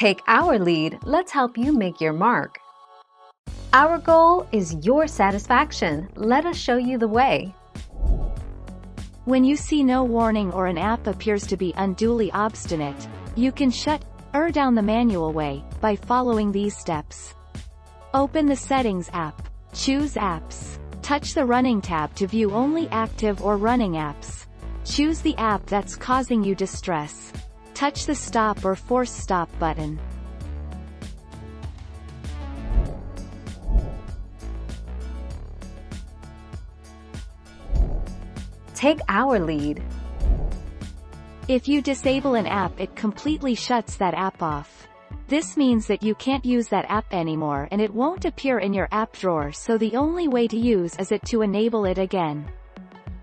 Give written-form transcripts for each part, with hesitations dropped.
Take our lead, let's help you make your mark. Our goal is your satisfaction. Let us show you the way. When you see no warning or an app appears to be unduly obstinate, you can shut or down the manual way by following these steps. Open the Settings app. Choose Apps. Touch the Running tab to view only active or running apps. Choose the app that's causing you distress. Touch the Stop or Force Stop button. Take our lead. If you disable an app, it completely shuts that app off. This means that you can't use that app anymore and it won't appear in your app drawer, so the only way to use is to enable it again.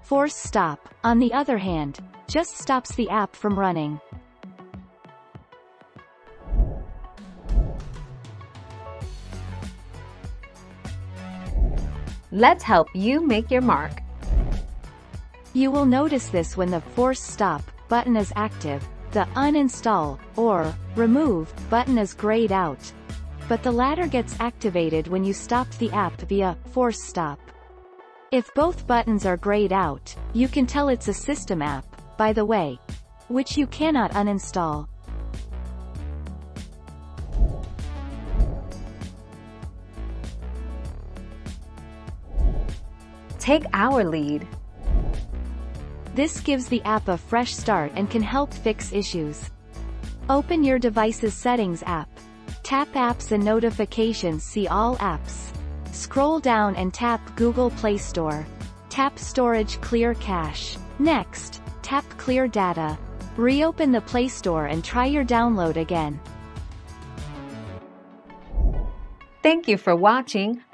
Force Stop, on the other hand, just stops the app from running. Let's help you make your mark. You will notice this when the Force Stop button is active, the Uninstall or Remove button is grayed out, but the latter gets activated when you stop the app via Force Stop. If both buttons are grayed out, you can tell it's a system app, by the way, which you cannot uninstall. Take our lead. This gives the app a fresh start and can help fix issues. Open your device's Settings app. Tap Apps and Notifications. See all apps. Scroll down and tap Google Play Store. Tap Storage. Clear Cache. Next, tap Clear Data. Reopen the Play Store and try your download again. Thank you for watching.